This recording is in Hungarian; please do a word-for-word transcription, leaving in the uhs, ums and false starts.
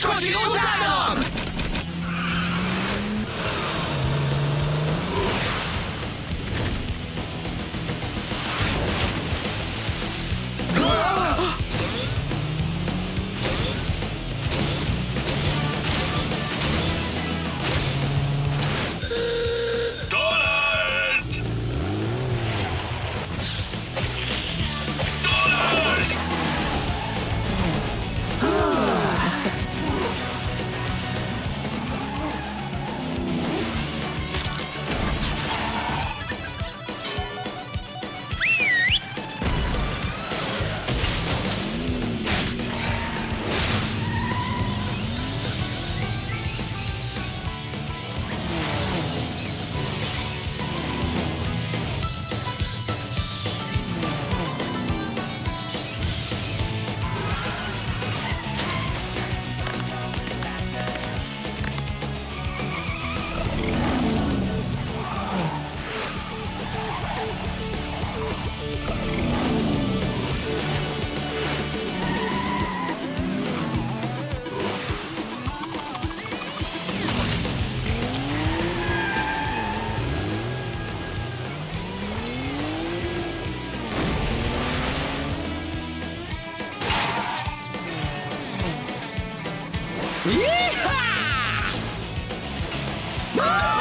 Egyes kocsi utánam! Yeehaw!